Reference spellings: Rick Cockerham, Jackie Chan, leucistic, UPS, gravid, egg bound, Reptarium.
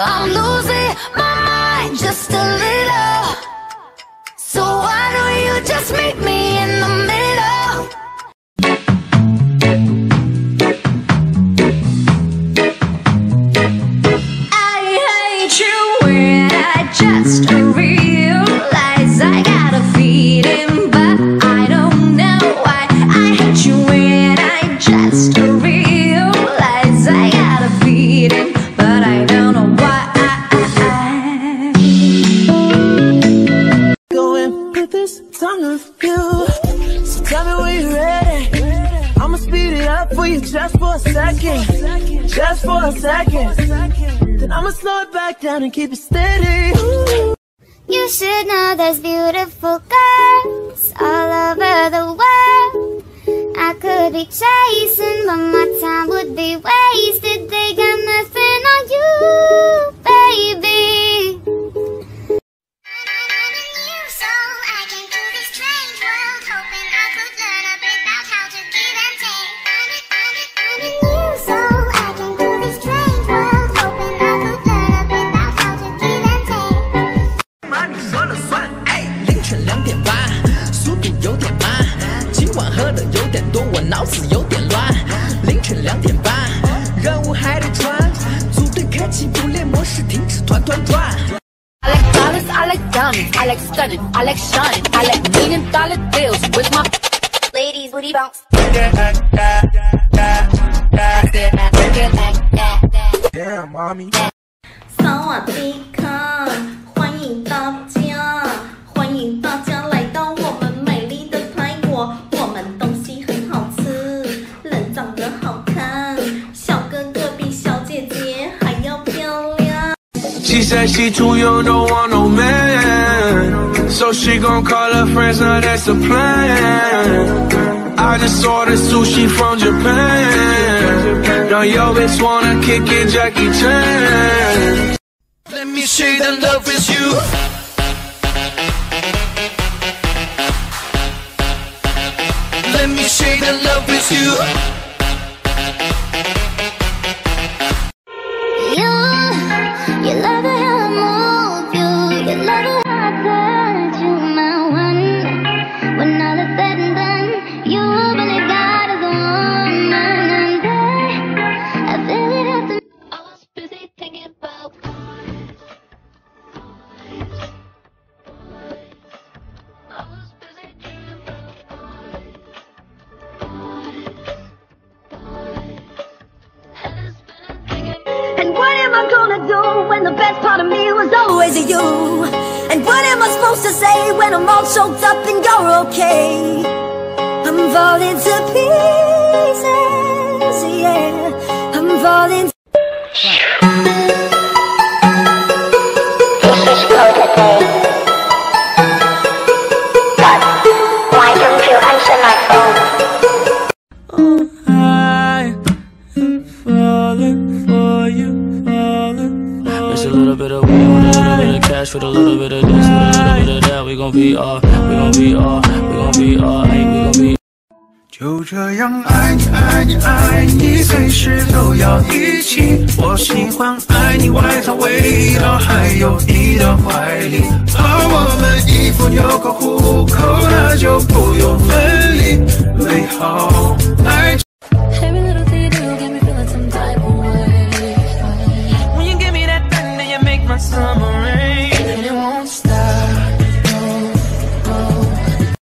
I'm losing my mind just a little. So why don't you just meet me in the middle? I hate you when I just realize I got a feeling, but I don't know why. I hate you when I just realize I got a feeling, but I don't know why. Tongue of you, so tell me when you're ready. I'ma speed it up for you just for a second, just for a second. Then I'ma slow it back down and keep it steady. Ooh. You should know there's beautiful girls all over the world. I could be chasing, but my time would be wasted. They got nothing on you, baby. I like dollars, I like diamonds, I like stunning, I like shining, I like $1 million deals with my ladies booty bounce. Yeah, mommy. She said she too young, don't want no man, so she gon' call her friends, now that's the plan. I just ordered sushi from Japan, now yo bitch wanna kick it, Jackie Chan. Let me say that love is you. Let me say that love is you. When the best part of me was always you. And what am I supposed to say when I'm all choked up and you're okay? I'm falling to pieces, yeah, I'm falling to pieces. With a little bit of this, with a little bit of that, we gon' be all, we gon' be all, we gon' be all, we gon' be all. 就这样爱你爱你爱你，随时都要一起。我喜欢爱你外套味道，还有你的怀里。而我们衣服纽扣互扣，那就不用分离，美好爱。Every little thing you do, give me feeling some type of way. When you give me that thing, then you make my summer.